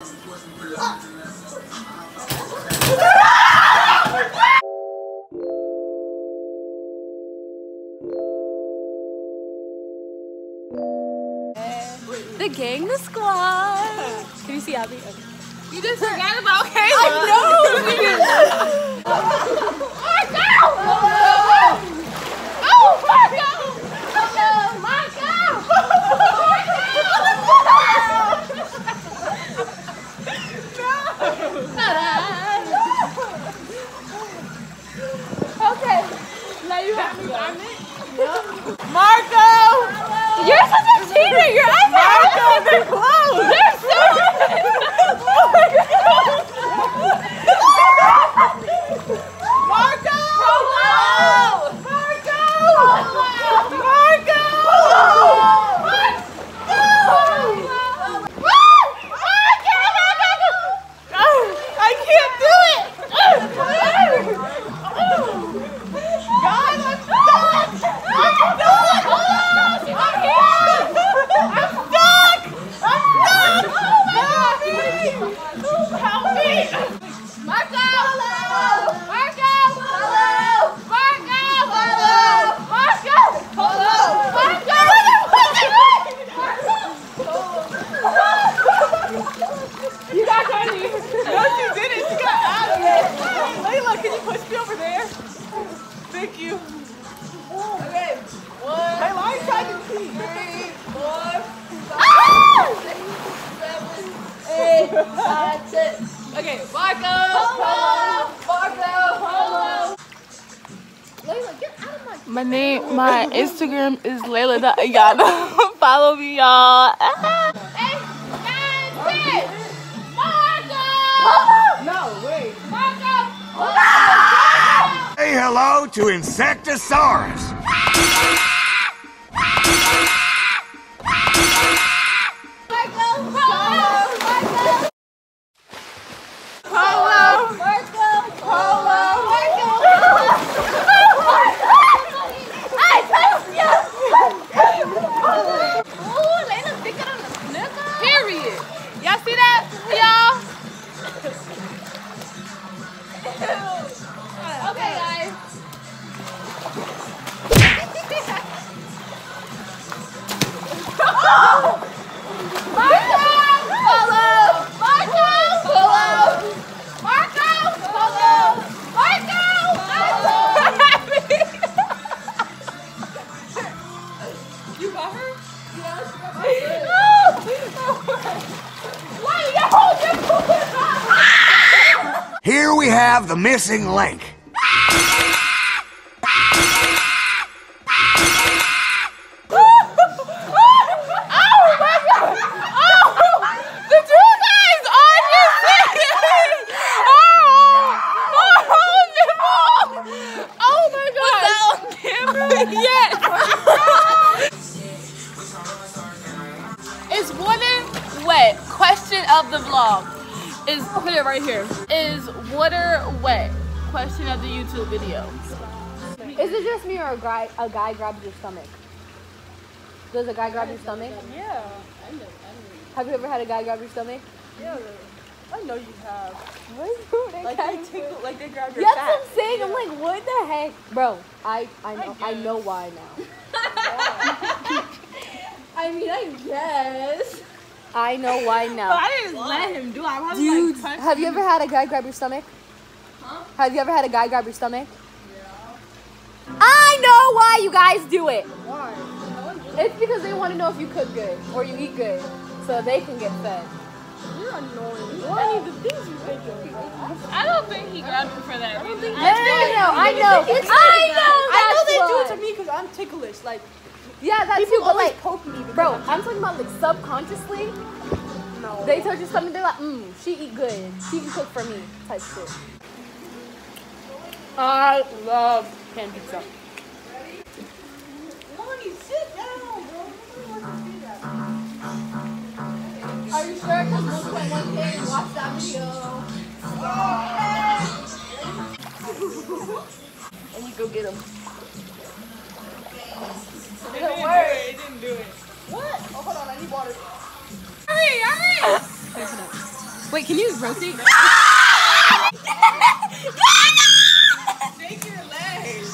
The gang, the squad. Can you see Abby? Okay. You just forgot about Kayla. I know. Okay, Marco! Polo! Marco! Polo! Layla, get out of my name, my Instagram is Layla.Ayana. Follow me, y'all. 8, 9, 10! Marco! Polo! No, wait. Marco! Polo! Say hello to Insectosaurus! Here we have the missing link. Of the vlog is, I'll put it right here, is water wet? Question of the YouTube video. Is it just me or a guy grabs your stomach? Does a guy grab your stomach? Yeah. Have you ever had a guy grab your stomach? Yeah. I know you have. What? Like they grab your fat. That's what I'm saying. Yeah. I'm like, what the heck, bro? I know why now. I mean, I guess. I know why now. But I didn't let him do it. I was dude, like, have you ever had a guy grab your stomach? Huh? Have you ever had a guy grab your stomach? Yeah. I know why you guys do it. Why? It's because they want to know if you cook good or you eat good, so they can get fed. You're annoying. What? The things you think of. I don't think he grabbed me for that. I don't think. No, I know they do it to me because I'm ticklish. Like. Yeah, that's people too, but like, poke me, bro, I'm talking about like subconsciously. No. They told you something, they're like, she eat good. She can cook for me, type shit. I love canned pizza. Ready? Loni, sit down, bro. Are you sure? Because 1.1K and watch that video. Okay. And you go get them. It didn't do it. What? Oh, hold on, I need water. Hurry, hurry! Wait, can you rotate? Shake your legs.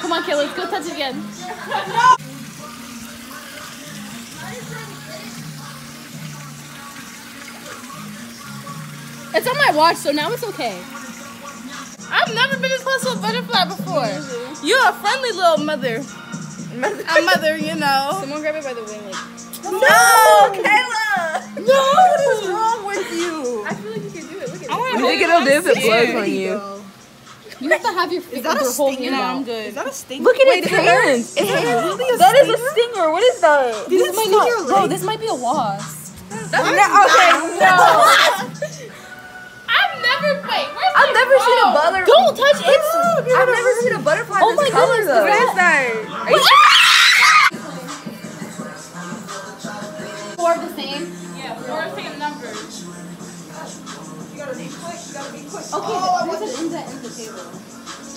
Come on, Kayla, let's go touch it again. No. It's on my watch, so now it's okay. I've never been this close to a butterfly before. Mm-hmm. You're a friendly little mother. A mother, you know. Someone grab it by the wing. Like, no, Kayla! No! What is wrong with you? I feel like you can do it. Look at it. You think it'll do if it blows on you? You have to have your finger whole hand. No, I'm good. Is that a stinger? Look at its hands. That is a stinger. What is that? Bro, this might be a wasp. Okay, no. I've never seen a butterfly. Don't touch it. I've never seen a butterfly this color though. What is that? Four the same? Yeah, four the same numbers. You gotta be quick. Okay, there's an insect in the table.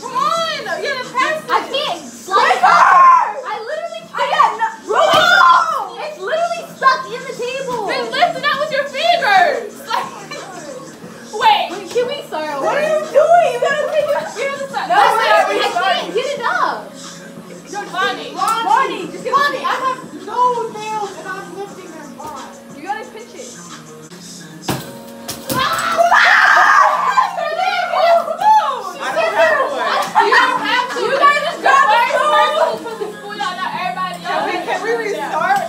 Come on! You gotta pass it. I can't slide. I literally can't. It's literally stuck in the table. Then listen, that was your finger. Wait, can we start? What are you doing? You gotta take your ears aside. No, I can't get it up. Bonnie, just get it. I have no nails and I'm lifting them on. You gotta pinch it. I don't have one. You don't have to. You guys just grab the phone. Put the food on everybody else. Can we restart?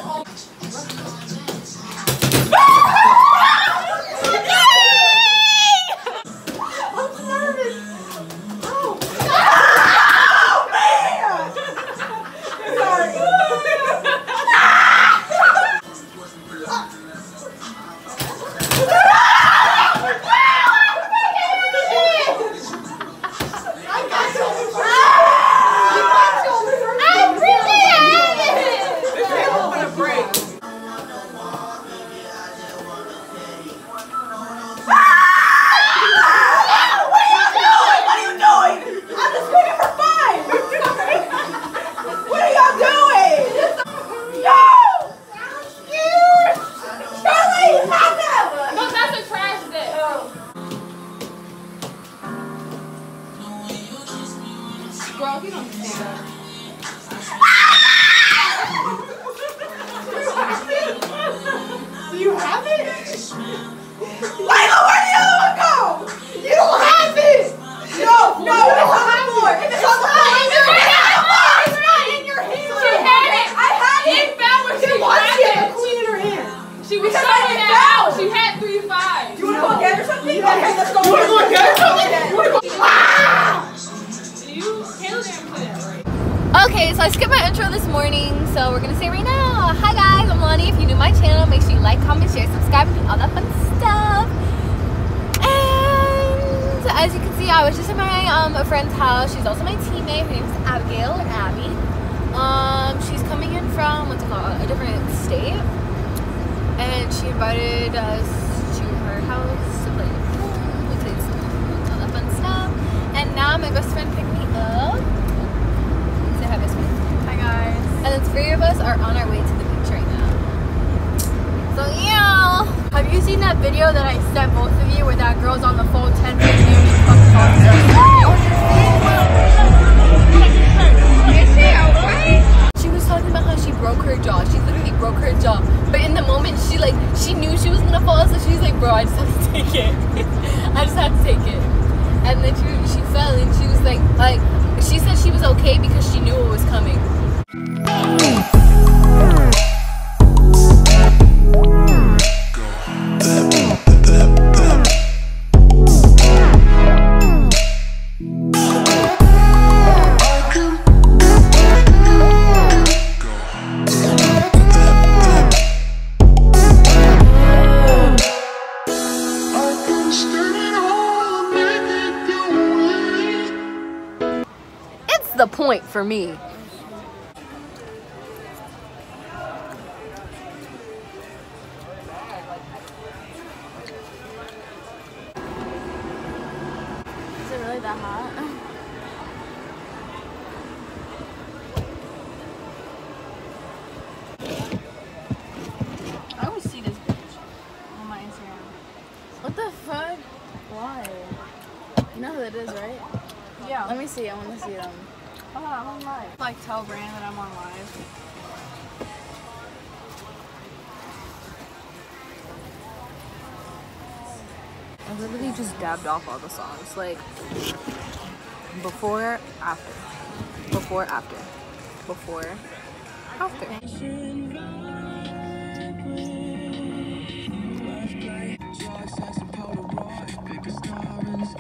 Okay, so I skipped my intro this morning, so we're gonna say it right now. Hi guys, I'm Loni. If you're new to my channel, make sure you like, comment, share, subscribe, and all that fun stuff. And as you can see, I was just at my a friend's house. She's also my teammate. Her name is Abigail or Abby. She's coming in from a different state, and she invited us to her house to play pool. We played some all that fun stuff. And now my best friend picked me up. Hi guys. And the three of us are on our way to the beach right now. So yeah. Have you seen that video that I sent both of you where that girl's on the phone 10 minutes and she's fucking awesome? She was talking about how she broke her jaw. She literally broke her jaw. But in the moment she knew she was gonna fall, so she's like, bro, I just have to take it. I just have to take it. And then she fell and she was like she said she was okay because she knew what was coming. The point for me. lahat. Let me see. I want to see them. Oh, I'm on live. Like tell Brandon that I'm on live. I literally just dabbed off all the songs, like before, after, before, after, before, after.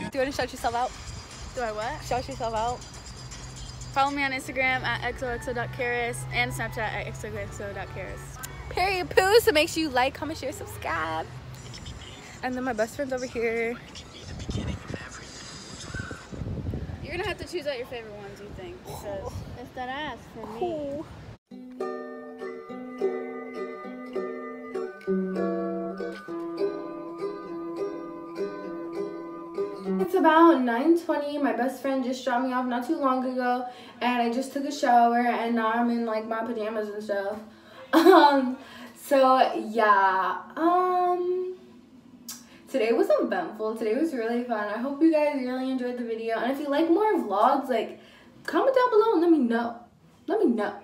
Do you want to shout yourself out? Do I what? Shout yourself out. Follow me on Instagram at XOXO.Karis and Snapchat at XOXO.Karis. Period poo. So make sure you like, comment, share, subscribe. And then my best friend's over here. You're gonna have to choose out your favorite ones, you think, because it's that ass for me. Cool. It's about 9:20. My best friend just dropped me off not too long ago, and I just took a shower, and now I'm in like my pajamas and stuff. So yeah, today was eventful. Today was really fun. I hope you guys really enjoyed the video, and if you like more vlogs, like comment down below and let me know.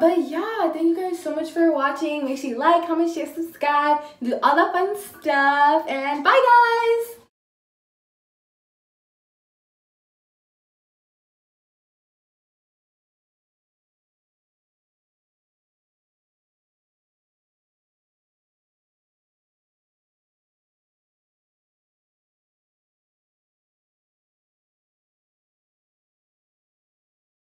But yeah, thank you guys so much for watching. Make sure you like, comment, share, subscribe, do all that fun stuff, and bye guys.